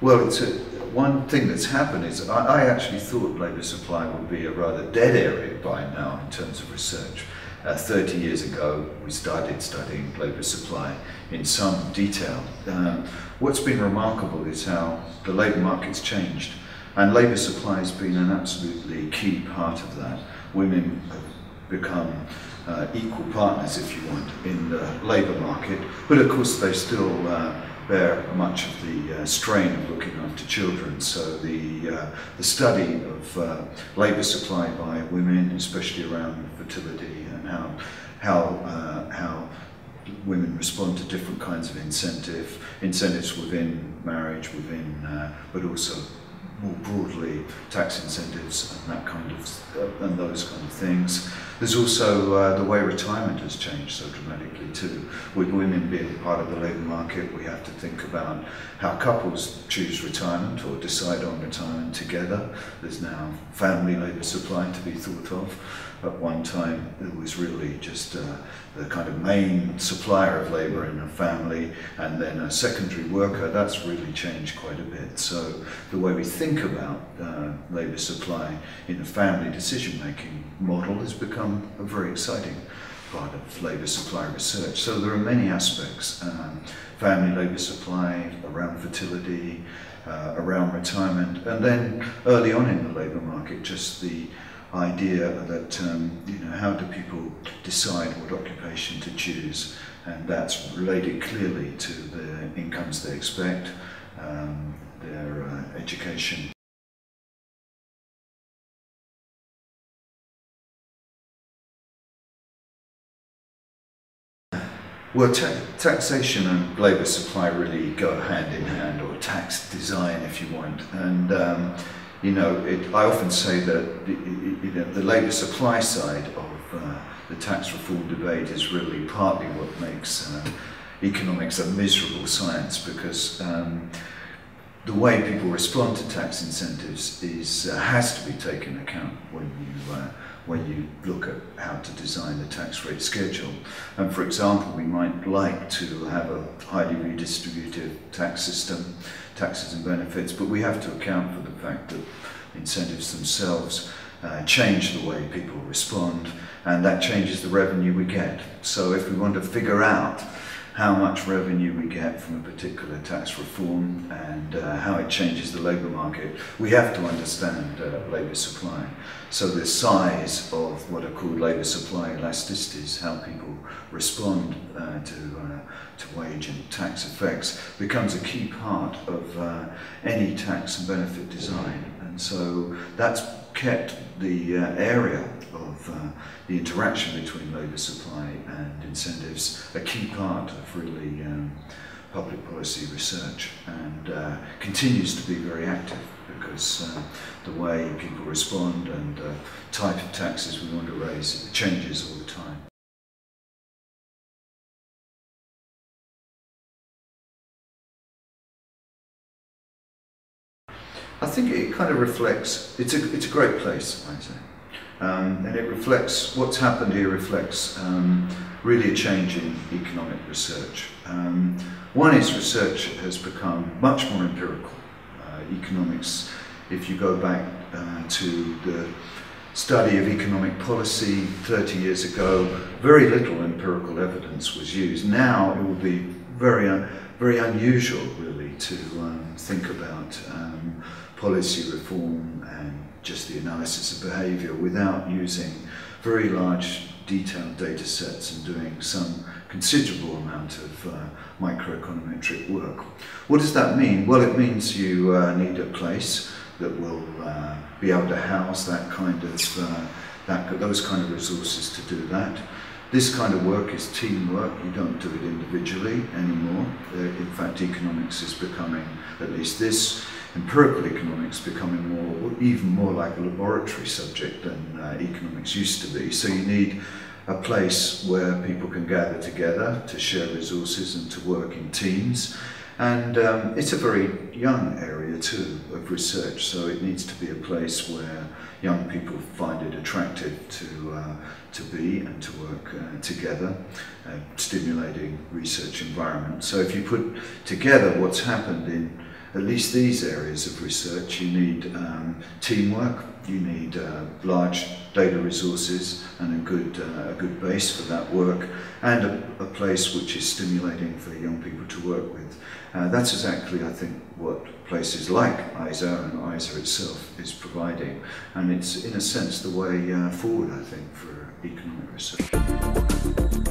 Well, it's one thing that's happened is I actually thought labour supply would be a rather dead area by now in terms of research. 30 years ago, we started studying labour supply in some detail. What's been remarkable is how the labour market's changed, and labour supply has been an absolutely key part of that. Women have become equal partners, if you want, in the labour market, but of course they still bear much of the strain of looking after children. So the study of labour supply by women, especially around fertility and how women respond to different kinds of incentives within marriage, but also more broadly tax incentives and that kind of and those kind of things. There's also the way retirement has changed so dramatically too. With women being part of the labour market, we have to think about how couples choose retirement or decide on retirement together. There's now family labour supply to be thought of. At one time, it was really just the kind of main supplier of labour in a family, and then a secondary worker. That's really changed quite a bit. So the way we think about labour supply in a family decision-making model has become a very exciting part of labour supply research. So there are many aspects, family labour supply, around fertility, around retirement, and then early on in the labour market, just the idea that, you know, how do people decide what occupation to choose, and that's related clearly to the incomes they expect, their education. Well, taxation and labour supply really go hand in hand, or tax design if you want. And you know, I often say that the labour supply side of the tax reform debate is really partly what makes economics a miserable science, because the way people respond to tax incentives is has to be taken account when you look at how to design the tax rate schedule. And for example, we might like to have a highly redistributive tax system, taxes and benefits, but we have to account for the fact that incentives themselves change the way people respond, and that changes the revenue we get. So if we want to figure out how much revenue we get from a particular tax reform and how it changes the labour market, we have to understand labour supply. So the size of what are called labour supply elasticities, how people respond to wage and tax effects, becomes a key part of any tax and benefit design. And so that's kept the area of the interaction between labour supply and incentives a key part of really public policy research, and continues to be very active, because the way people respond and the type of taxes we want to raise changes all the time. I think it kind of reflects, it's a great place, I say. And it reflects, what's happened here reflects really a change in economic research. One is research has become much more empirical. Economics, if you go back to the study of economic policy 30 years ago, very little empirical evidence was used. Now it would be very unusual really to think about policy reform and just the analysis of behaviour without using very large detailed data sets and doing some considerable amount of microeconometric work. What does that mean? Well, it means you need a place that will be able to house that kind of, those kind of resources to do that. This kind of work is teamwork. You don't do it individually anymore. In fact, economics is becoming, at least this empirical economics, becoming even more like a laboratory subject than economics used to be. So you need a place where people can gather together to share resources and to work in teams. And it's a very young area too of research, so it needs to be a place where young people find it attractive to be and to work together, stimulating research environment. So if you put together what's happened in at least these areas of research, you need teamwork, you need large data resources and a good base for that work, and a place which is stimulating for young people to work with. That's exactly, I think, what places like ISA and ISA itself is providing, and it's in a sense the way forward, I think, for economic research.